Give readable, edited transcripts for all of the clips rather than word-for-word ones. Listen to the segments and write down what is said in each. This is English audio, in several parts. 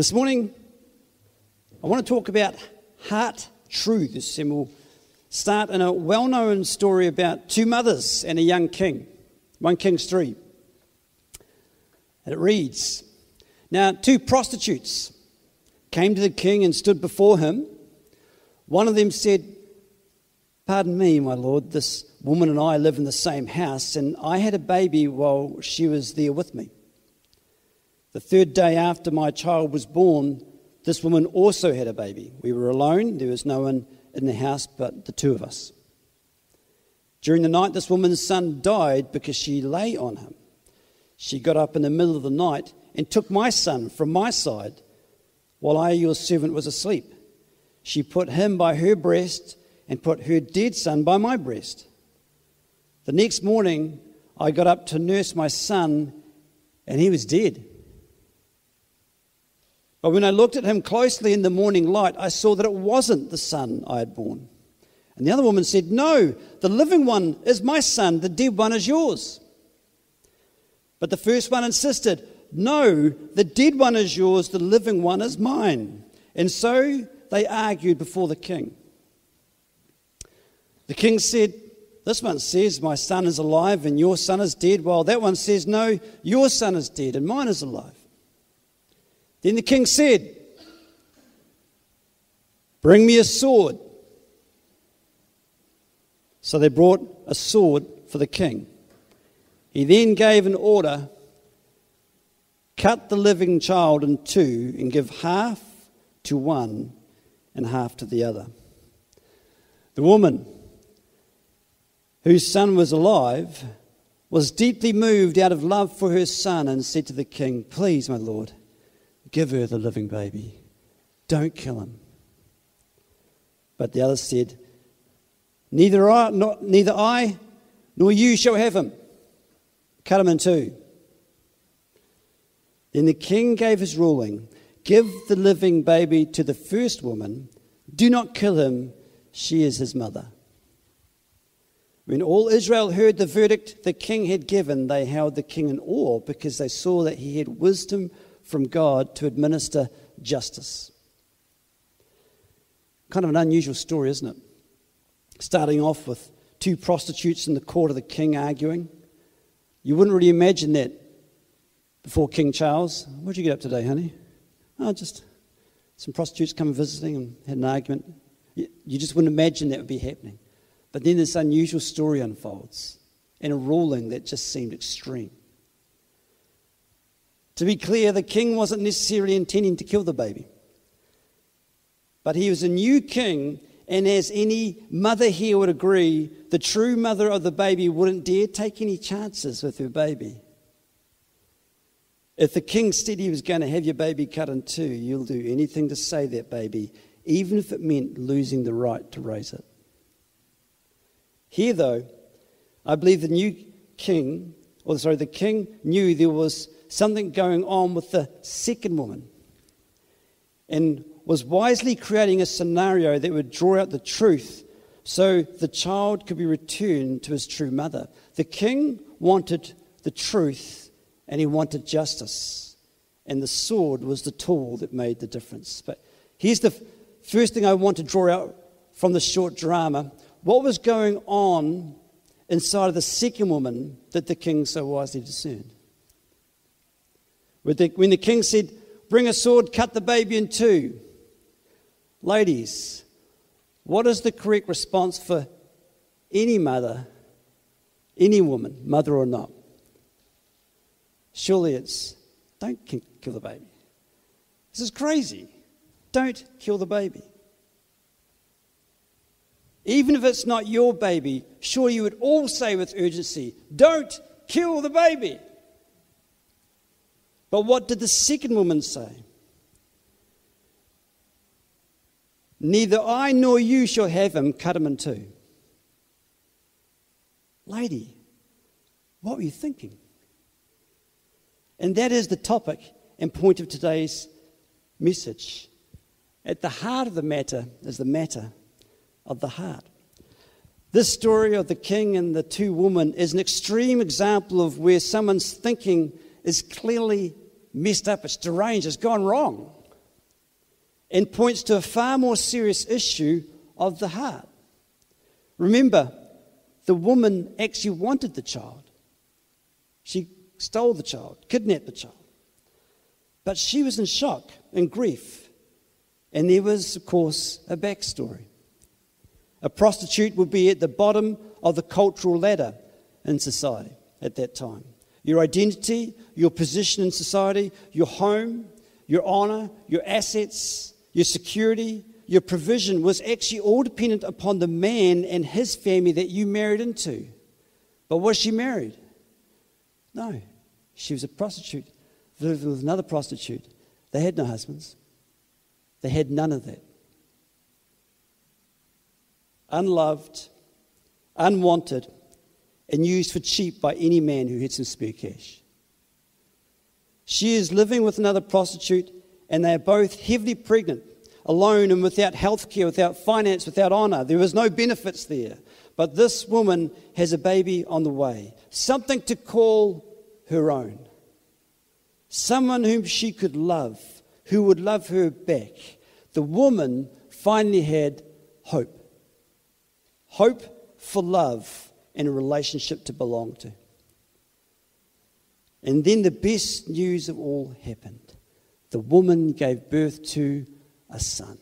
This morning, I want to talk about heart truths, and we'll start in a well-known story about two mothers and a young king, 1 Kings 3. And it reads, "Now two prostitutes came to the king and stood before him. One of them said, 'Pardon me, my lord, this woman and I live in the same house, and I had a baby while she was there with me. The third day after my child was born, this woman also had a baby. We were alone. There was no one in the house but the two of us. During the night, this woman's son died because she lay on him. She got up in the middle of the night and took my son from my side while I, your servant, was asleep. She put him by her breast and put her dead son by my breast. The next morning, I got up to nurse my son, and he was dead. But when I looked at him closely in the morning light, I saw that it wasn't the son I had born.' And the other woman said, 'No, the living one is my son, the dead one is yours.' But the first one insisted, 'No, the dead one is yours, the living one is mine.' And so they argued before the king. The king said, 'This one says, my son is alive and your son is dead, while that one says, no, your son is dead and mine is alive.' Then the king said, 'Bring me a sword.' So they brought a sword for the king. He then gave an order, 'Cut the living child in two and give half to one and half to the other.' The woman, whose son was alive, was deeply moved out of love for her son and said to the king, 'Please, my lord, give her the living baby. Don't kill him.' But the other said, 'Neither I nor you shall have him. Cut him in two.' Then the king gave his ruling, 'Give the living baby to the first woman. Do not kill him. She is his mother.' When all Israel heard the verdict the king had given, they held the king in awe because they saw that he had wisdom from God to administer justice." Kind of an unusual story, isn't it? Starting off with two prostitutes in the court of the king arguing. You wouldn't really imagine that before King Charles. "What'd you get up today, honey?" "Oh, just some prostitutes come visiting and had an argument." You just wouldn't imagine that would be happening. But then this unusual story unfolds and a ruling that just seemed extreme. To be clear, the king wasn't necessarily intending to kill the baby. But he was a new king, and as any mother here would agree, the true mother of the baby wouldn't dare take any chances with her baby. If the king said he was going to have your baby cut in two, you'll do anything to save that baby, even if it meant losing the right to raise it. Here, though, I believe the king knew there was something going on with the second woman and was wisely creating a scenario that would draw out the truth so the child could be returned to his true mother. The king wanted the truth and he wanted justice, and the sword was the tool that made the difference. But here's the first thing I want to draw out from the short drama: what was going on inside of the second woman that the king so wisely discerned? When the king said, "Bring a sword, cut the baby in two," ladies, what is the correct response for any mother, any woman, mother or not? Surely it's, "Don't kill the baby. This is crazy. Don't kill the baby." Even if it's not your baby, surely you would all say with urgency, "Don't kill the baby." But what did the second woman say? "Neither I nor you shall have him. Cut him in two." Lady, what were you thinking? And that is the topic and point of today's message. At the heart of the matter is the matter of the heart. This story of the king and the two women is an extreme example of where someone's thinking is clearly messed up, it's deranged, it's gone wrong. and points to a far more serious issue of the heart. Remember, the woman actually wanted the child. She stole the child, kidnapped the child. But she was in shock and grief. And there was, of course, a backstory. A prostitute would be at the bottom of the cultural ladder in society at that time. Your identity, your position in society, your home, your honour, your assets, your security, your provision was actually all dependent upon the man and his family that you married into. But was she married? No. She was a prostitute, lived with another prostitute. They had no husbands. They had none of that. Unloved, unwanted, and used for cheap by any man who had some spare cash. She is living with another prostitute, and they are both heavily pregnant, alone and without health care, without finance, without honour. There was no benefits there. But this woman has a baby on the way, something to call her own, someone whom she could love, who would love her back. The woman finally had hope. Hope for love and a relationship to belong to. And then the best news of all happened. The woman gave birth to a son.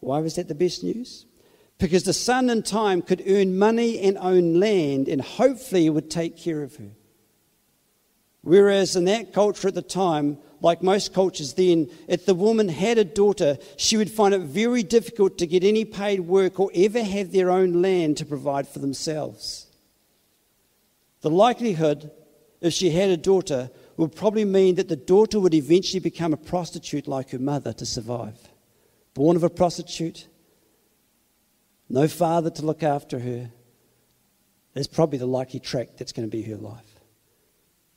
Why was that the best news? Because the son in time could earn money and own land and hopefully would take care of her. Whereas in that culture at the time, like most cultures then, if the woman had a daughter, she would find it very difficult to get any paid work or ever have their own land to provide for themselves. The likelihood, if she had a daughter, would probably mean that the daughter would eventually become a prostitute like her mother to survive. Born of a prostitute, no father to look after her. That's probably the likely track that's going to be her life.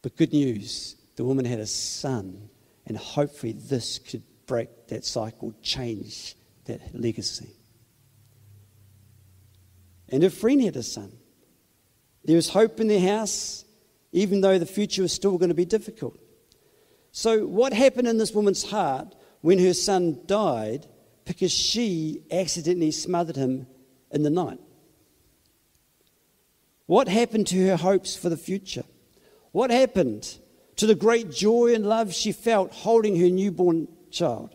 But good news, the woman had a son. And hopefully this could break that cycle, change that legacy. And her friend had a son. There was hope in their house, even though the future was still going to be difficult. So what happened in this woman's heart when her son died because she accidentally smothered him in the night? What happened to her hopes for the future? What happened to the great joy and love she felt holding her newborn child?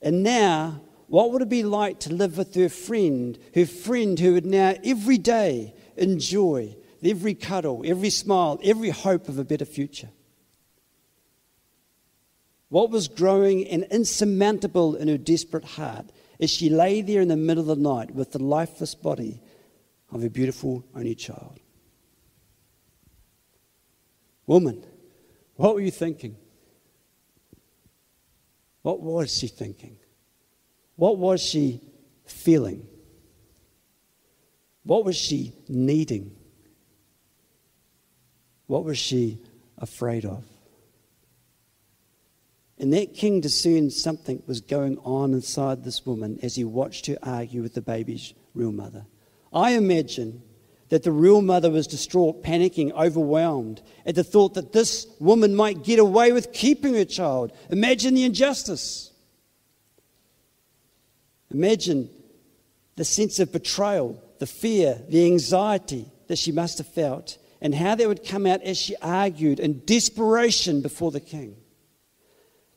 And now, what would it be like to live with her friend who would now every day enjoy every cuddle, every smile, every hope of a better future? What was growing and insurmountable in her desperate heart as she lay there in the middle of the night with the lifeless body of her beautiful only child? Woman, what were you thinking? What was she thinking? What was she feeling? What was she needing? What was she afraid of? And that king discerned something was going on inside this woman as he watched her argue with the baby's real mother. I imagine that the real mother was distraught, panicking, overwhelmed at the thought that this woman might get away with keeping her child. Imagine the injustice. Imagine the sense of betrayal, the fear, the anxiety that she must have felt, and how that would come out as she argued in desperation before the king.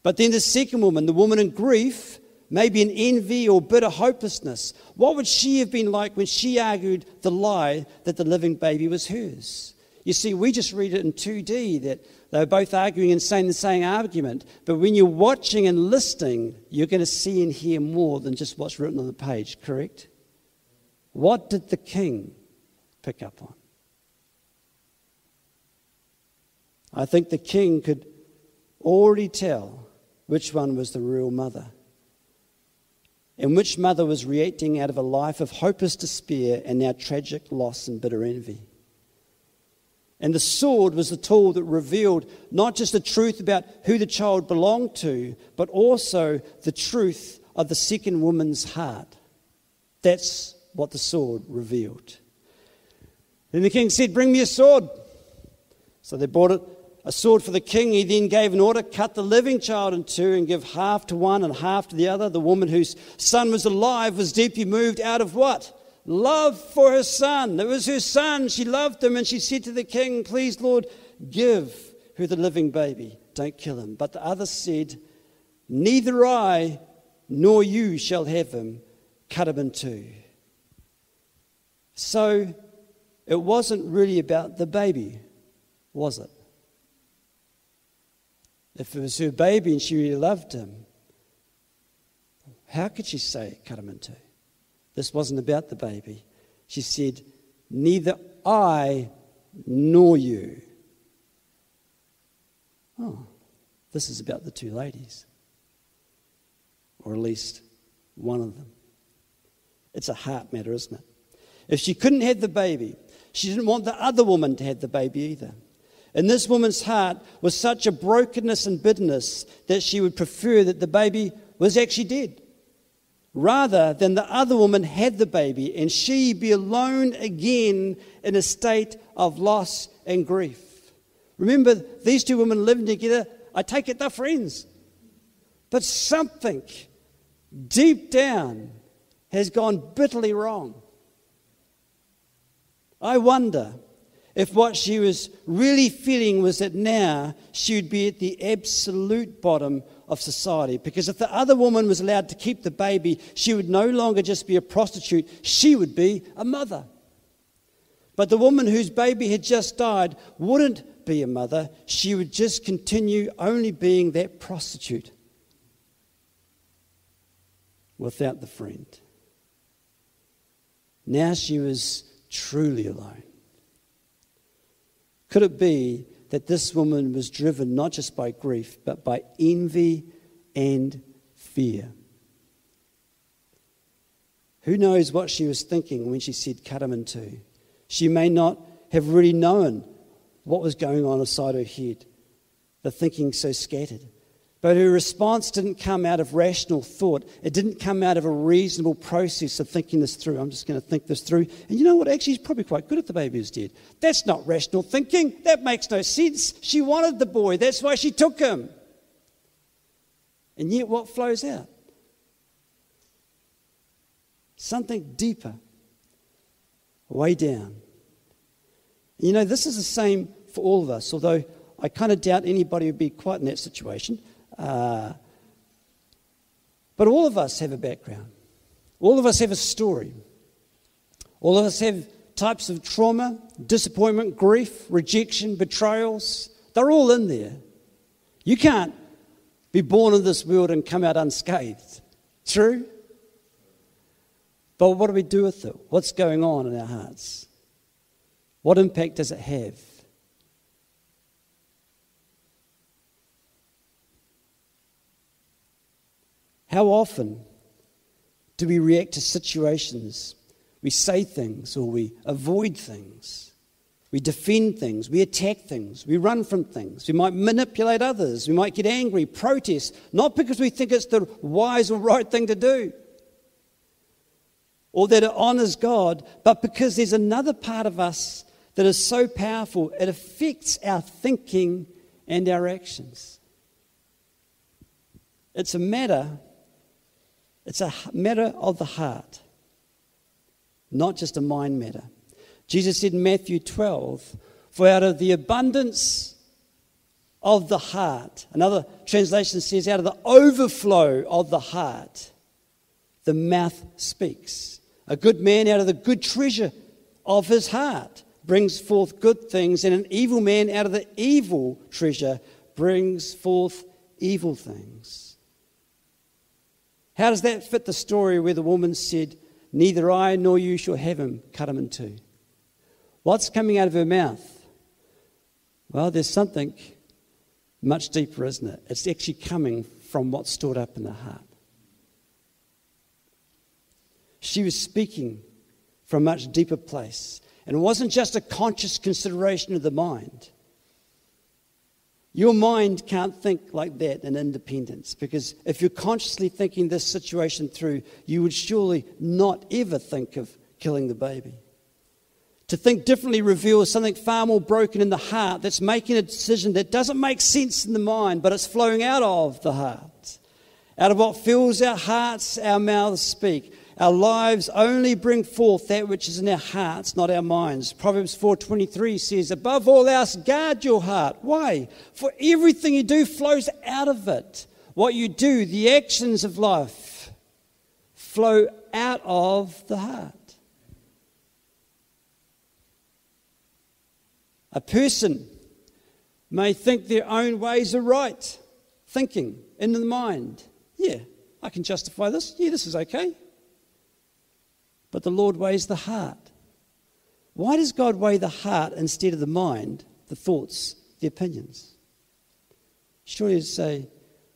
But then the second woman, the woman in grief, maybe in envy or bitter hopelessness. What would she have been like when she argued the lie that the living baby was hers? You see, we just read it in 2D that they were both arguing and saying the same argument. But when you're watching and listening, you're going to see and hear more than just what's written on the page, correct? What did the king pick up on? I think the king could already tell which one was the real mother, and which mother was reacting out of a life of hopeless despair and now tragic loss and bitter envy. And the sword was the tool that revealed not just the truth about who the child belonged to, but also the truth of the second woman's heart. That's what the sword revealed. Then the king said, "Bring me a sword." So they brought it a sword for the king. He then gave an order, cut the living child in two and give half to one and half to the other. The woman whose son was alive was deeply moved out of what? Love for her son. It was her son. She loved him, and she said to the king, please, Lord, give her the living baby. Don't kill him. But the other said, neither I nor you shall have him. Cut him in two. So it wasn't really about the baby, was it? If it was her baby and she really loved him, how could she say, cut him in two? This wasn't about the baby. She said, neither I nor you. Oh, this is about the two ladies. Or at least one of them. It's a heart matter, isn't it? If she couldn't have the baby, she didn't want the other woman to have the baby either. In this woman's heart was such a brokenness and bitterness that she would prefer that the baby was actually dead, rather than the other woman had the baby and she be alone again in a state of loss and grief. Remember, these two women living together, I take it they're friends. But something deep down has gone bitterly wrong. I wonder if what she was really feeling was that now she would be at the absolute bottom of society. Because if the other woman was allowed to keep the baby, she would no longer just be a prostitute, she would be a mother. But the woman whose baby had just died wouldn't be a mother, she would just continue only being that prostitute without the friend. Now she was truly alone. Could it be that this woman was driven not just by grief, but by envy and fear? Who knows what she was thinking when she said, cut him in two? She may not have really known what was going on inside her head, the thinking so scattered. But her response didn't come out of rational thought. It didn't come out of a reasonable process of thinking this through. I'm just going to think this through. And you know what? Actually, he's probably quite good if the baby is dead. That's not rational thinking. That makes no sense. She wanted the boy. That's why she took him. And yet what flows out? Something deeper, way down. You know, this is the same for all of us, although I kind of doubt anybody would be quite in that situation. But all of us have a background. All of us have a story. All of us have types of trauma, disappointment, grief, rejection, betrayals. They're all in there. You can't be born in this world and come out unscathed. True? But what do we do with it? What's going on in our hearts? What impact does it have? How often do we react to situations? We say things or we avoid things. We defend things. We attack things. We run from things. We might manipulate others. We might get angry, protest, not because we think it's the wise or right thing to do or that it honors God, but because there's another part of us that is so powerful it affects our thinking and our actions. It's a matter of the heart, not just a mind matter. Jesus said in Matthew 12, for out of the abundance of the heart, another translation says, out of the overflow of the heart, the mouth speaks. A good man out of the good treasure of his heart brings forth good things, and an evil man out of the evil treasure brings forth evil things. How does that fit the story where the woman said, neither I nor you shall have him, cut him in two? What's coming out of her mouth? Well, there's something much deeper, isn't it? It's actually coming from what's stored up in the heart. She was speaking from a much deeper place. And it wasn't just a conscious consideration of the mind. Your mind can't think like that in independence, because if you're consciously thinking this situation through, you would surely not ever think of killing the baby. To think differently reveals something far more broken in the heart that's making a decision that doesn't make sense in the mind, but it's flowing out of the heart. Out of what fills our hearts, our mouths speak. Our lives only bring forth that which is in our hearts, not our minds. Proverbs 4:23 says, above all else, guard your heart. Why? For everything you do flows out of it. What you do, the actions of life, flow out of the heart. A person may think their own ways are right, thinking in the mind. Yeah, I can justify this. Yeah, this is okay. But the Lord weighs the heart. Why does God weigh the heart instead of the mind, the thoughts, the opinions? Surely you'd say,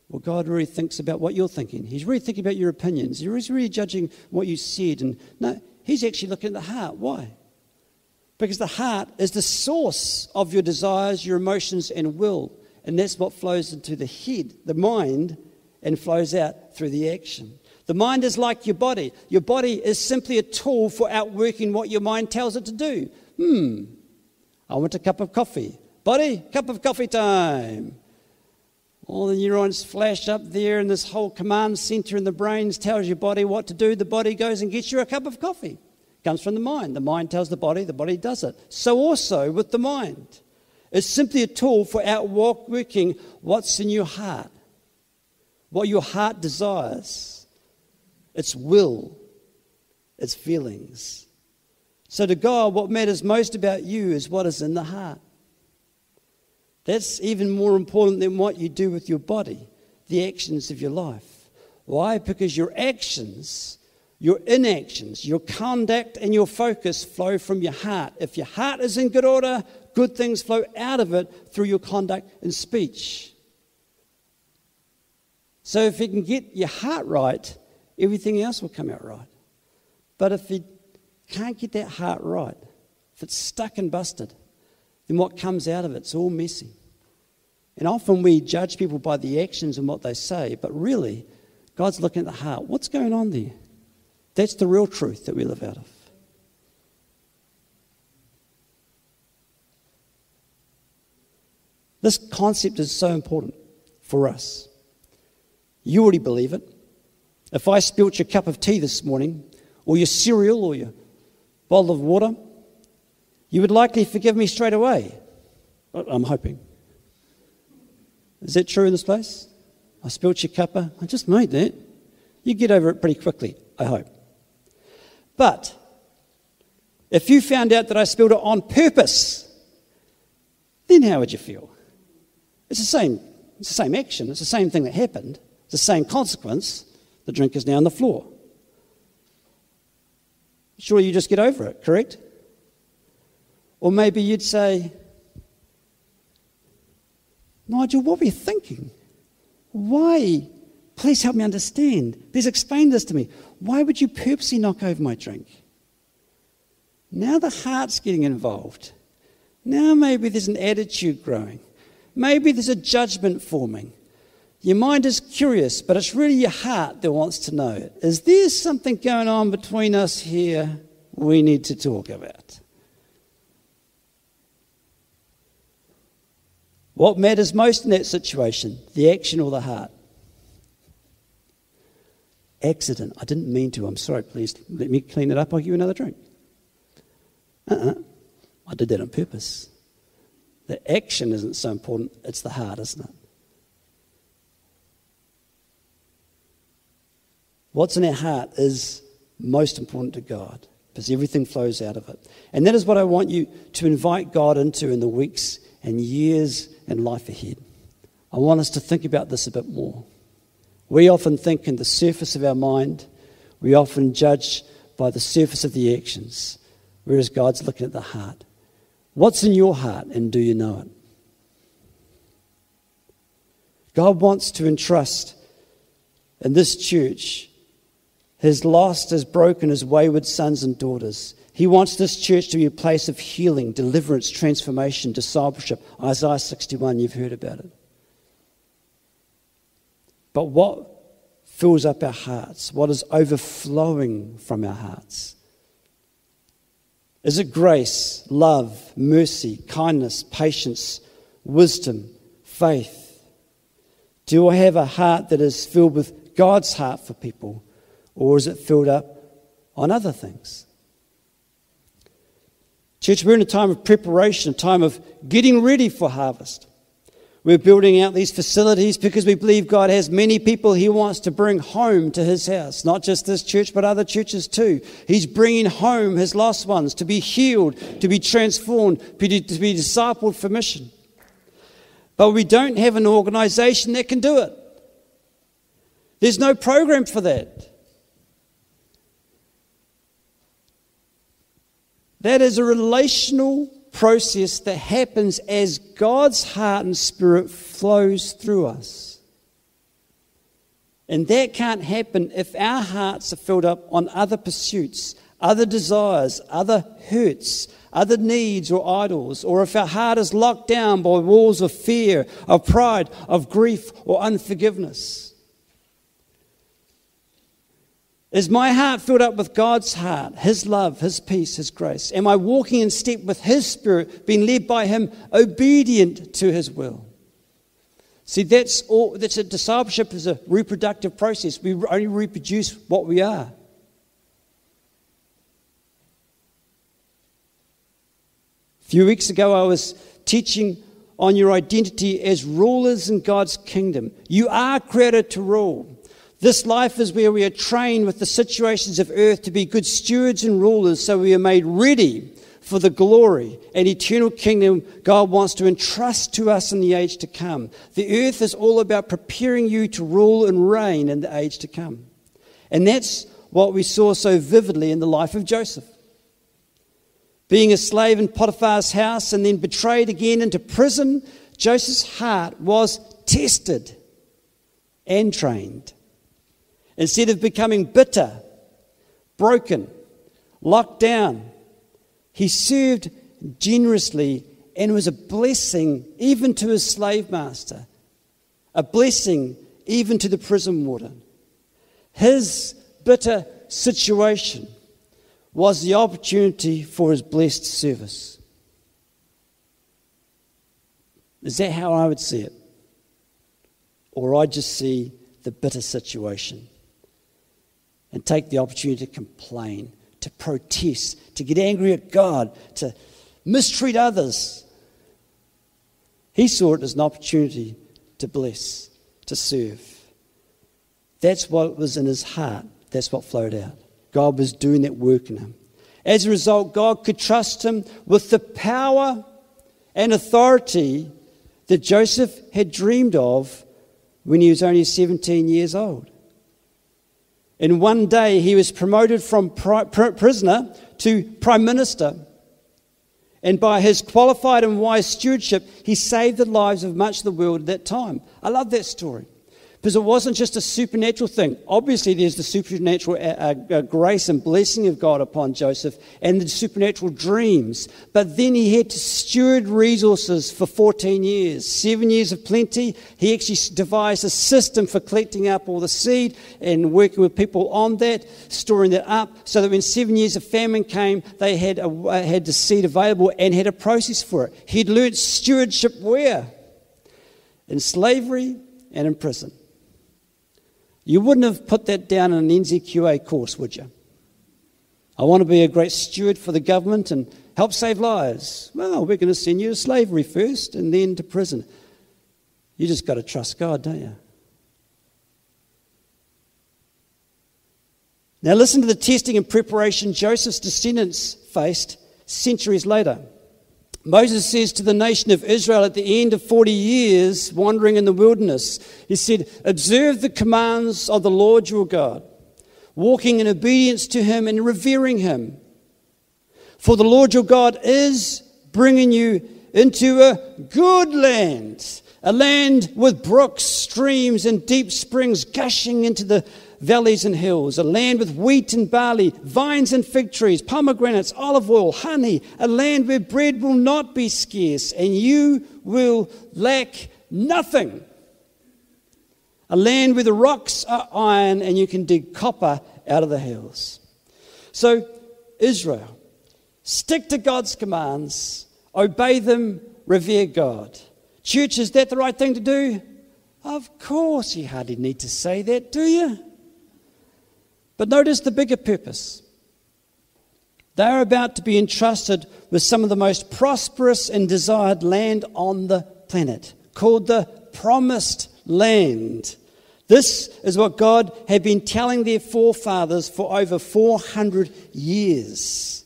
well, God really thinks about what you're thinking. He's really thinking about your opinions. He's really judging what you said. And no, he's actually looking at the heart. Why? Because the heart is the source of your desires, your emotions, and will. And that's what flows into the head, the mind, and flows out through the action. The mind is like your body. Your body is simply a tool for outworking what your mind tells it to do. I want a cup of coffee. Body, cup of coffee time. All the neurons flash up there, and this whole command center in the brain tells your body what to do. The body goes and gets you a cup of coffee. Comes from the mind. The mind tells the body does it. So also with the mind. It's simply a tool for outworking what's in your heart, what your heart desires, its will, its feelings. So to God, what matters most about you is what is in the heart. That's even more important than what you do with your body, the actions of your life. Why? Because your actions, your inactions, your conduct, and your focus flow from your heart. If your heart is in good order, good things flow out of it through your conduct and speech. So if you can get your heart right, everything else will come out right. But if you can't get that heart right, if it's stuck and busted, then what comes out of it's all messy. And often we judge people by the actions and what they say, but really, God's looking at the heart. What's going on there? That's the real truth that we live out of. This concept is so important for us. You already believe it. If I spilt your cup of tea this morning, or your cereal, or your bottle of water, you would likely forgive me straight away. I'm hoping. Is that true in this place? I spilt your cuppa. I just made that. You get over it pretty quickly, I hope. But if you found out that I spilled it on purpose, then how would you feel? It's the same action. It's the same thing that happened. It's the same consequence. The drink is now on the floor. Sure, you just get over it, correct? Or maybe you'd say, Nigel, what were you thinking? Why? Please help me understand. Please explain this to me. Why would you purposely knock over my drink? Now the heart's getting involved. Now maybe there's an attitude growing. Maybe there's a judgment forming. Your mind is curious, but it's really your heart that wants to know. Is there something going on between us here we need to talk about? What matters most in that situation, the action or the heart? Accident. I didn't mean to. I'm sorry, please let me clean it up. I'll give you another drink. I did that on purpose. The action isn't so important. It's the heart, isn't it? What's in our heart is most important to God because everything flows out of it. And that is what I want you to invite God into in the weeks and years and life ahead. I want us to think about this a bit more. We often think in the surface of our mind. We often judge by the surface of the actions, whereas God's looking at the heart. What's in your heart, and do you know it? God wants to entrust in this church his lost, his broken, his wayward sons and daughters. He wants this church to be a place of healing, deliverance, transformation, discipleship. Isaiah 61, you've heard about it. But what fills up our hearts? What is overflowing from our hearts? Is it grace, love, mercy, kindness, patience, wisdom, faith? Do I have a heart that is filled with God's heart for people, or is it filled up on other things? Church, we're in a time of preparation, a time of getting ready for harvest. We're building out these facilities because we believe God has many people He wants to bring home to His house. Not just this church, but other churches too. He's bringing home His lost ones to be healed, to be transformed, to be discipled for mission. But we don't have an organization that can do it. There's no program for that. That is a relational process that happens as God's heart and spirit flows through us. And that can't happen if our hearts are filled up on other pursuits, other desires, other hurts, other needs or idols, or if our heart is locked down by walls of fear, of pride, of grief, or unforgiveness. Is my heart filled up with God's heart, His love, His peace, His grace? Am I walking in step with His Spirit, being led by Him, obedient to His will? See, that's a discipleship is a reproductive process. We only reproduce what we are. A few weeks ago, I was teaching on your identity as rulers in God's kingdom. You are created to rule. This life is where we are trained with the situations of earth to be good stewards and rulers, so we are made ready for the glory and eternal kingdom God wants to entrust to us in the age to come. The earth is all about preparing you to rule and reign in the age to come. And that's what we saw so vividly in the life of Joseph. Being a slave in Potiphar's house and then betrayed again into prison, Joseph's heart was tested and trained. Instead of becoming bitter, broken, locked down, he served generously and was a blessing even to his slave master, a blessing even to the prison warden. His bitter situation was the opportunity for his blessed service. Is that how I would see it? Or I just see the bitter situation? And take the opportunity to complain, to protest, to get angry at God, to mistreat others. He saw it as an opportunity to bless, to serve. That's what was in his heart. That's what flowed out. God was doing that work in him. As a result, God could trust him with the power and authority that Joseph had dreamed of when he was only 17 years old. In one day, he was promoted from prisoner to prime minister. And by his qualified and wise stewardship, he saved the lives of much of the world at that time. I love that story because it wasn't just a supernatural thing. Obviously, there's the supernatural grace and blessing of God upon Joseph and the supernatural dreams. But then he had to steward resources for 14 years, 7 years of plenty. He actually devised a system for collecting up all the seed and working with people on that, storing that up, so that when 7 years of famine came, they had the seed available and had a process for it. He'd learnt stewardship where? In slavery and in prison. You wouldn't have put that down in an NZQA course, would you? I want to be a great steward for the government and help save lives. Well, we're going to send you to slavery first and then to prison. You just got to trust God, don't you? Now listen to the testing and preparation Joseph's descendants faced centuries later. Moses says to the nation of Israel at the end of 40 years wandering in the wilderness, he said, "Observe the commands of the Lord your God, walking in obedience to him and revering him. For the Lord your God is bringing you into a good land, a land with brooks, streams, and deep springs gushing into the valleys and hills, a land with wheat and barley, vines and fig trees, pomegranates, olive oil, honey, a land where bread will not be scarce and you will lack nothing. A land where the rocks are iron and you can dig copper out of the hills." So Israel Stick to God's commands, obey them, revere God. Church, is that the right thing to do? Of course, you hardly need to say that, do you? But notice the bigger purpose. They are about to be entrusted with some of the most prosperous and desired land on the planet, called the Promised Land. This is what God had been telling their forefathers for over 400 years.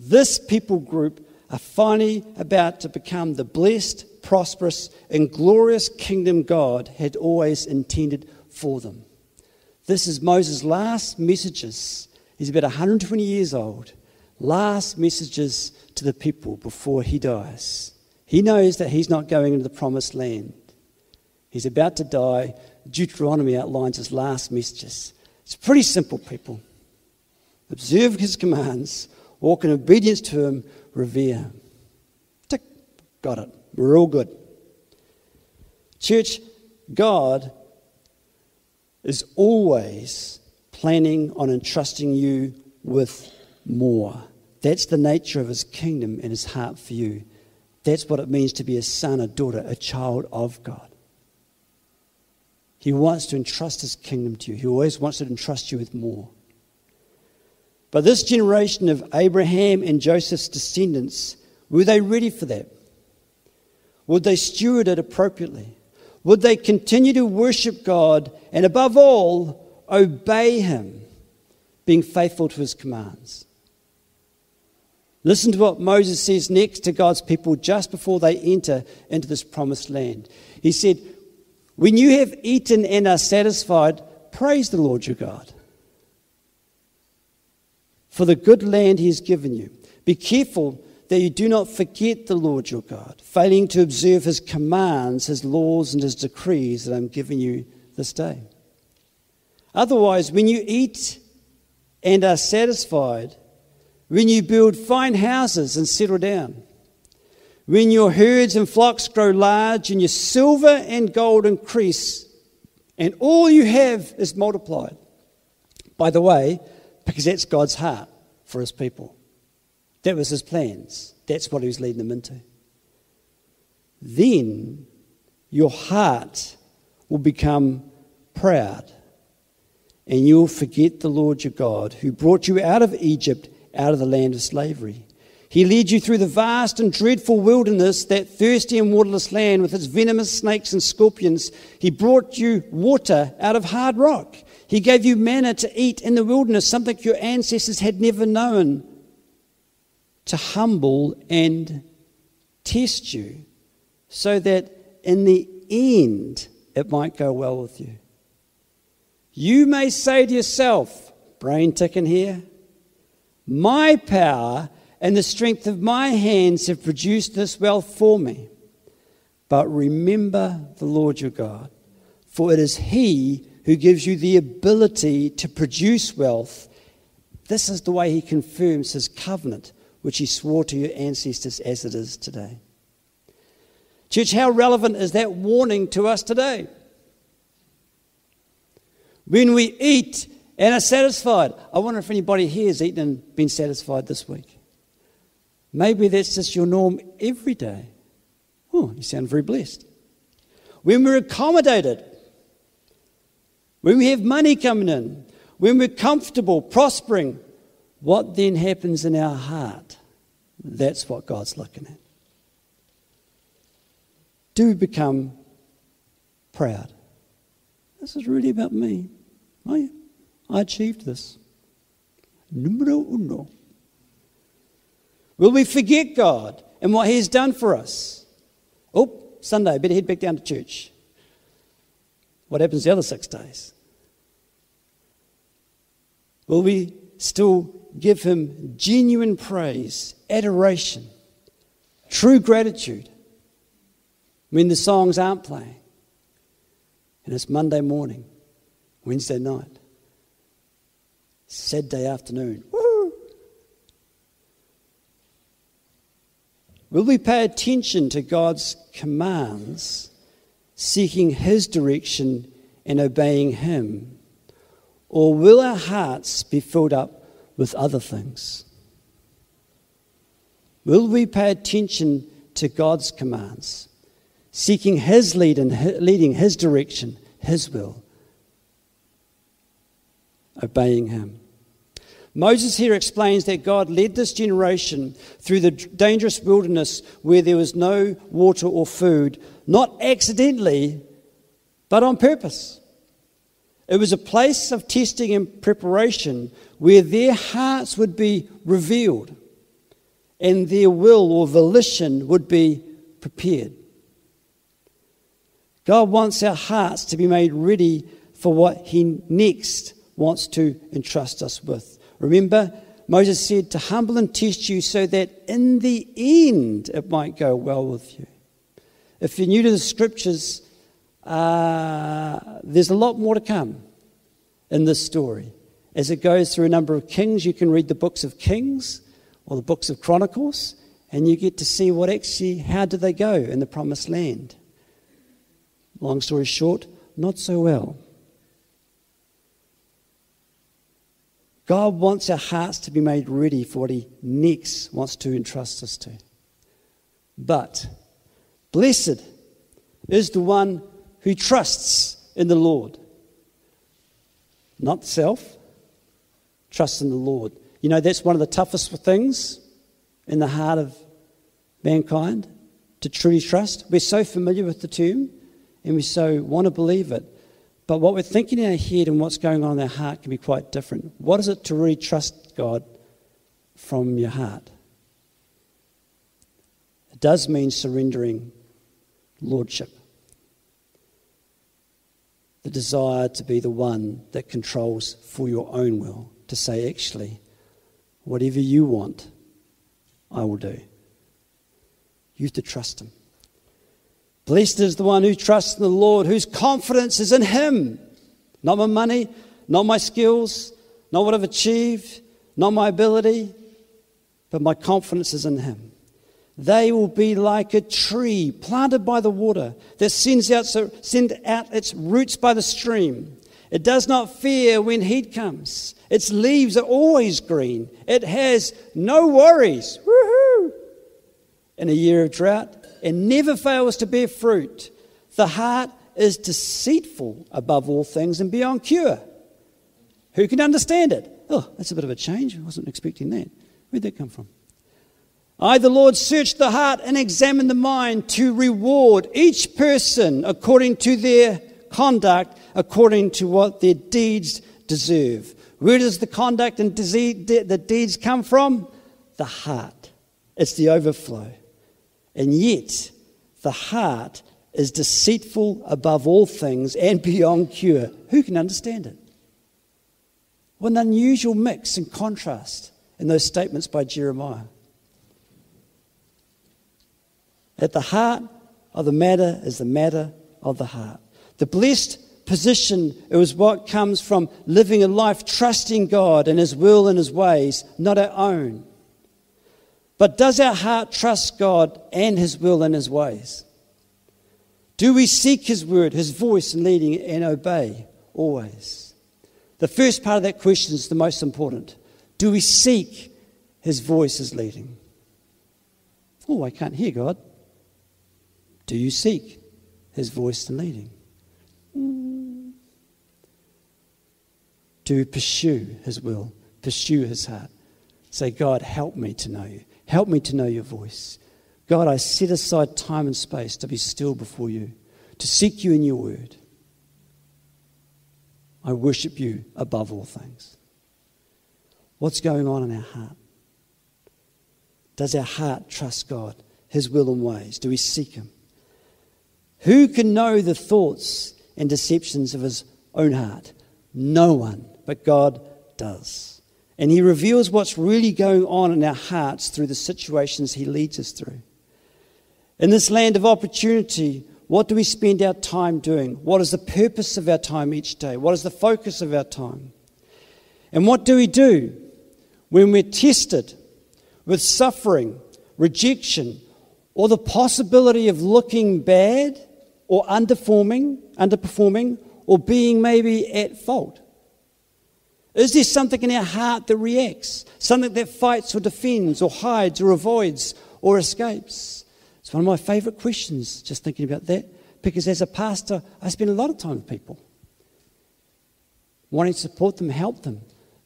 This people group are finally about to become the blessed, prosperous, and glorious kingdom God had always intended for them. This is Moses' last messages. He's about 120 years old. Last messages to the people before he dies. He knows that he's not going into the promised land. He's about to die. Deuteronomy outlines his last messages. It's pretty simple, people. Observe his commands, walk in obedience to him, revere. Tick, got it. We're all good. Church, God is always planning on entrusting you with more. That's the nature of his kingdom and his heart for you. That's what it means to be a son, a daughter, a child of God. He wants to entrust his kingdom to you. He always wants to entrust you with more. But this generation of Abraham and Joseph's descendants, were they ready for that? Would they steward it appropriately? Would they continue to worship God and, above all, obey him, being faithful to his commands? Listen to what Moses says next to God's people just before they enter into this promised land. He said, "When you have eaten and are satisfied, praise the Lord your God for the good land he has given you. Be careful that you do not forget the Lord your God, failing to observe his commands, his laws, and his decrees that I'm giving you this day. Otherwise, when you eat and are satisfied, when you build fine houses and settle down, when your herds and flocks grow large and your silver and gold increase and all you have is multiplied." By the way, because that's God's heart for his people. That was his plans. That's what he was leading them into. "Then your heart will become proud and you will forget the Lord your God who brought you out of Egypt, out of the land of slavery. He led you through the vast and dreadful wilderness, that thirsty and waterless land with its venomous snakes and scorpions. He brought you water out of hard rock. He gave you manna to eat in the wilderness, something your ancestors had never known, to humble and test you, so that in the end it might go well with you. You may say to yourself," brain ticking here, "my power and the strength of my hands have produced this wealth for me. But remember the Lord your God, for it is he who gives you the ability to produce wealth." This is the way he confirms his covenant, which he swore to your ancestors as it is today. Church, how relevant is that warning to us today? When we eat and are satisfied. I wonder if anybody here has eaten and been satisfied this week. Maybe that's just your norm every day. Oh, you sound very blessed. When we're accommodated, when we have money coming in, when we're comfortable, prospering, what then happens in our heart? That's what God's looking at. Do we become proud? This is really about me. I achieved this. Numero uno. Will we forget God and what he's done for us? Oh, Sunday, better head back down to church. What happens the other 6 days? Will we still give him genuine praise, adoration, true gratitude when the songs aren't playing? And it's Monday morning, Wednesday night, Saturday afternoon. Will we pay attention to God's commands, seeking his direction and obeying him? Or will our hearts be filled up with other things? Will we pay attention to God's commands, seeking His lead and leading His direction, His will, obeying Him? Moses here explains that God led this generation through the dangerous wilderness where there was no water or food, not accidentally, but on purpose. It was a place of testing and preparation where their hearts would be revealed and their will or volition would be prepared. God wants our hearts to be made ready for what He next wants to entrust us with. Remember, Moses said to humble and test you so that in the end it might go well with you. If you're new to the scriptures, there's a lot more to come in this story. As it goes through a number of kings, you can read the books of Kings or the books of Chronicles, and you get to see what actually, how did they go in the promised land? Long story short, not so well. God wants our hearts to be made ready for what He next wants to entrust us to. But blessed is the one who trusts in the Lord. Not self, trust in the Lord. You know, that's one of the toughest things in the heart of mankind, to truly trust. We're so familiar with the term, and we so want to believe it. But what we're thinking in our head and what's going on in our heart can be quite different. What is it to really trust God from your heart? It does mean surrendering lordship. The desire to be the one that controls for your own will. To say, actually, whatever you want, I will do. You have to trust Him. Blessed is the one who trusts in the Lord, whose confidence is in Him. Not my money, not my skills, not what I've achieved, not my ability, but my confidence is in Him. They will be like a tree planted by the water that sends out its roots by the stream. It does not fear when heat comes. Its leaves are always green. It has no worries. Woohoo! In a year of drought, it never fails to bear fruit. The heart is deceitful above all things and beyond cure. Who can understand it? Oh, that's a bit of a change. I wasn't expecting that. Where'd that come from? I, the Lord, search the heart and examine the mind to reward each person according to their conduct, according to what their deeds deserve. Where does the conduct and the deeds come from? The heart. It's the overflow. And yet, the heart is deceitful above all things and beyond cure. Who can understand it? What an unusual mix and contrast in those statements by Jeremiah. At the heart of the matter is the matter of the heart. The blessed position is what comes from living a life trusting God and His will and His ways, not our own. But does our heart trust God and His will and His ways? Do we seek His word, His voice and leading and obey always? The first part of that question is the most important. Do we seek His voice, His leading? Oh, I can't hear God. Do you seek His voice and leading? Do we pursue His will, pursue His heart? Say, God, help me to know You. Help me to know Your voice. God, I set aside time and space to be still before You, to seek You in Your word. I worship You above all things. What's going on in our heart? Does our heart trust God, His will and ways? Do we seek Him? Who can know the thoughts and deceptions of his own heart? No one, but God does. And He reveals what's really going on in our hearts through the situations He leads us through. In this land of opportunity, what do we spend our time doing? What is the purpose of our time each day? What is the focus of our time? And what do we do when we're tested with suffering, rejection, or the possibility of looking bad or underperforming, or being maybe at fault? Is there something in our heart that reacts? Something that fights or defends or hides or avoids or escapes? It's one of my favourite questions, just thinking about that, because as a pastor, I spend a lot of time with people, wanting to support them, help them.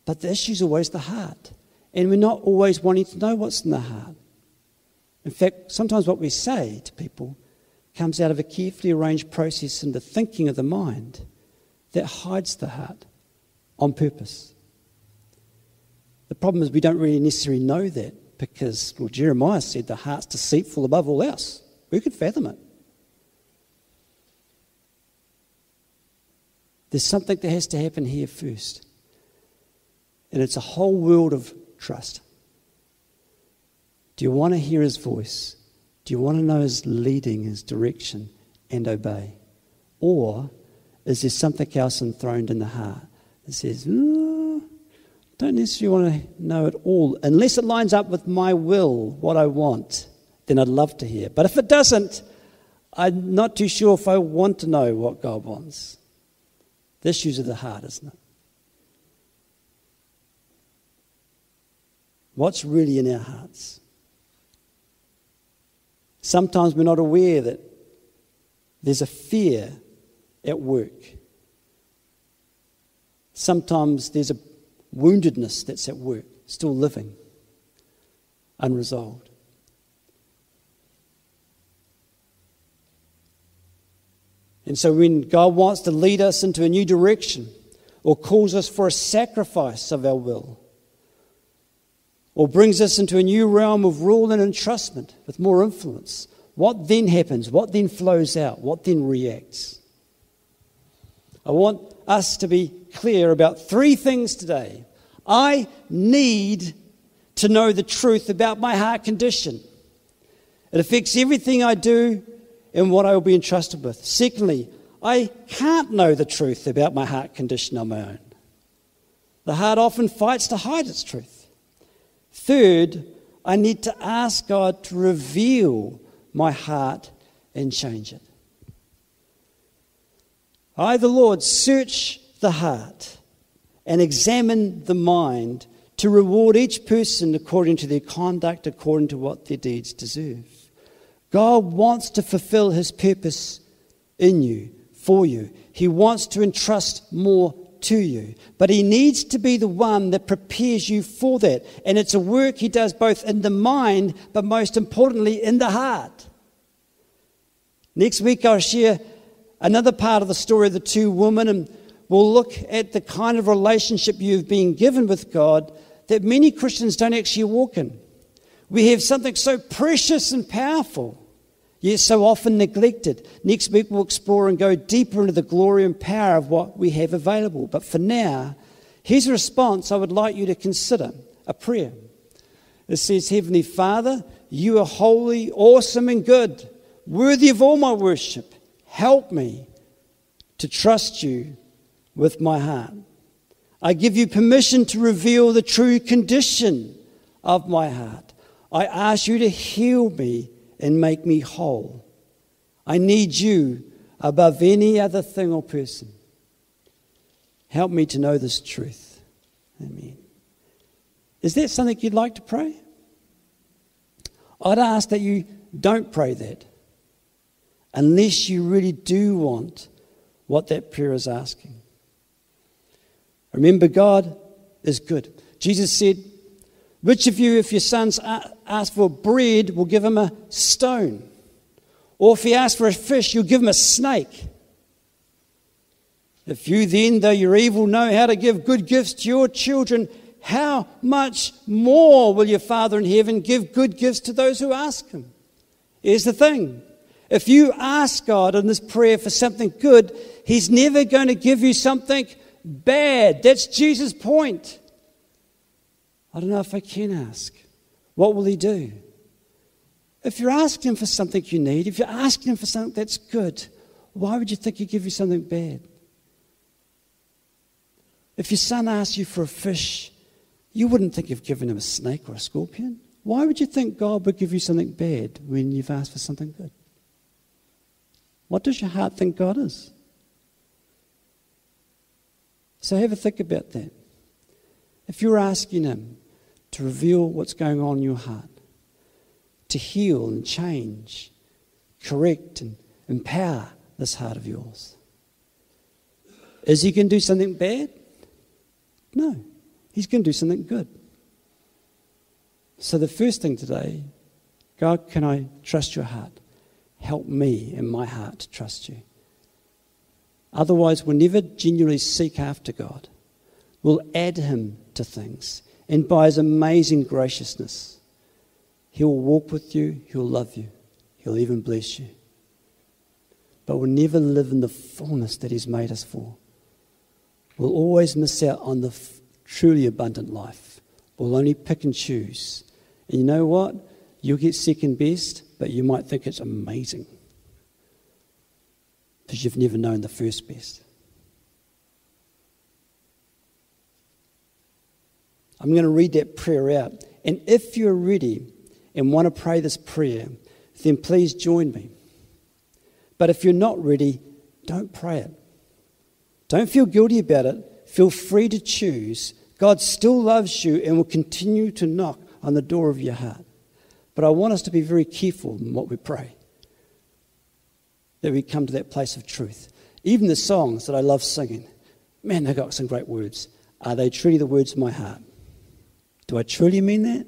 But the issue is always the heart. And we're not always wanting to know what's in the heart. In fact, sometimes what we say to people comes out of a carefully arranged process in the thinking of the mind that hides the heart on purpose. The problem is we don't really necessarily know that because, well, Jeremiah said the heart's deceitful above all else. Who could fathom it? There's something that has to happen here first. And it's a whole world of trust. Do you want to hear his voice? Do you want to know his leading, his direction, and obey? Or is there something else enthroned in the heart that says, no, don't necessarily want to know it all. Unless it lines up with my will, what I want, then I'd love to hear. But if it doesn't, I'm not too sure if I want to know what God wants. The issues of the heart, isn't it? What's really in our hearts? Sometimes we're not aware that there's a fear at work. Sometimes there's a woundedness that's at work, still living, unresolved. And so when God wants to lead us into a new direction or calls us for a sacrifice of our will, or brings us into a new realm of rule and entrustment with more influence. What then happens? What then flows out? What then reacts? I want us to be clear about three things today. I need to know the truth about my heart condition. It affects everything I do and what I will be entrusted with. Secondly, I can't know the truth about my heart condition on my own. The heart often fights to hide its truth. Third, I need to ask God to reveal my heart and change it. I, the Lord, search the heart and examine the mind to reward each person according to their conduct, according to what their deeds deserve. God wants to fulfill his purpose in you, for you. He wants to entrust more to you, but he needs to be the one that prepares you for that, and it's a work he does both in the mind but most importantly in the heart. Next week I'll share another part of the story of the two women, and we'll look at the kind of relationship you've been given with God that many Christians don't actually walk in. We have something so precious and powerful, yet so often neglected. Next week we'll explore and go deeper into the glory and power of what we have available. But for now, here's a response I would like you to consider, a prayer. It says, Heavenly Father, you are holy, awesome and good, worthy of all my worship. Help me to trust you with my heart. I give you permission to reveal the true condition of my heart. I ask you to heal me and make me whole. I need you above any other thing or person. Help me to know this truth. Amen. Is that something you'd like to pray? I'd ask that you don't pray that unless you really do want what that prayer is asking. Remember, God is good. Jesus said, which of you, if your sons ask for bread, will give him a stone? Or if he asks for a fish, you'll give him a snake. If you then, though you're evil, know how to give good gifts to your children, how much more will your Father in heaven give good gifts to those who ask him? Here's the thing. If you ask God in this prayer for something good, he's never going to give you something bad. That's Jesus' point. I don't know if I can ask. What will he do? If you're asking him for something you need, if you're asking him for something that's good, why would you think he'd give you something bad? If your son asked you for a fish, you wouldn't think you've given him a snake or a scorpion. Why would you think God would give you something bad when you've asked for something good? What does your heart think God is? So have a think about that. If you're asking Him to reveal what's going on in your heart, to heal and change, correct and empower this heart of yours. Is He going to do something bad? No. He's going to do something good. So the first thing today, God, can I trust your heart? Help me in my heart to trust you. Otherwise, we'll never genuinely seek after God. We'll add Him to things. And by His amazing graciousness, He will walk with you, He'll love you, He'll even bless you. But we'll never live in the fullness that He's made us for. We'll always miss out on the truly abundant life. We'll only pick and choose. And you know what? You'll get second best, but you might think it's amazing. Because you've never known the first best. I'm going to read that prayer out. And if you're ready and want to pray this prayer, then please join me. But if you're not ready, don't pray it. Don't feel guilty about it. Feel free to choose. God still loves you and will continue to knock on the door of your heart. But I want us to be very careful in what we pray, that we come to that place of truth. Even the songs that I love singing, man, they've got some great words. Are they truly the words of my heart? Do I truly mean that?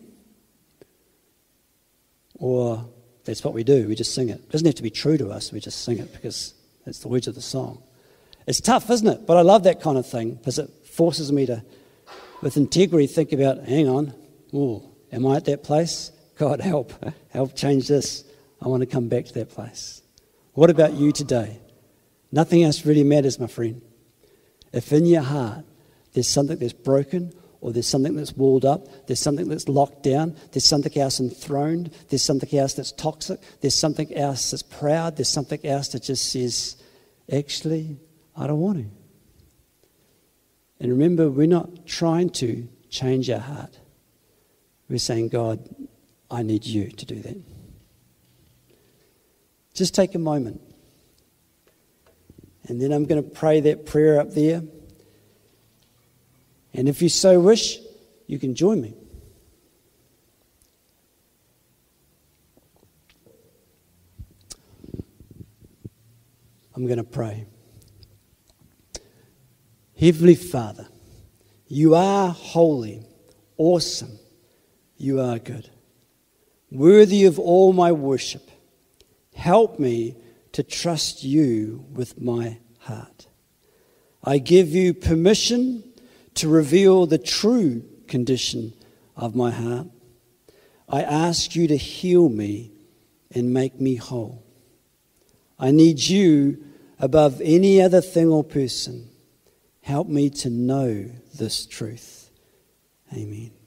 Or that's what we do, we just sing it. It doesn't have to be true to us, we just sing it because it's the words of the song. It's tough, isn't it? But I love that kind of thing because it forces me to, with integrity, think about, hang on, ooh, am I at that place? God, help change this. I want to come back to that place. What about you today? Nothing else really matters, my friend. If in your heart there's something that's broken, or there's something that's walled up, there's something that's locked down, there's something else enthroned, there's something else that's toxic, there's something else that's proud, there's something else that just says, actually, I don't want to. And remember, we're not trying to change our heart. We're saying, God, I need you to do that. Just take a moment. And then I'm going to pray that prayer up there. And if you so wish, you can join me. I'm going to pray. Heavenly Father, you are holy, awesome. You are good, worthy of all my worship. Help me to trust you with my heart. I give you permission to reveal the true condition of my heart. I ask you to heal me and make me whole. I need you above any other thing or person. Help me to know this truth. Amen.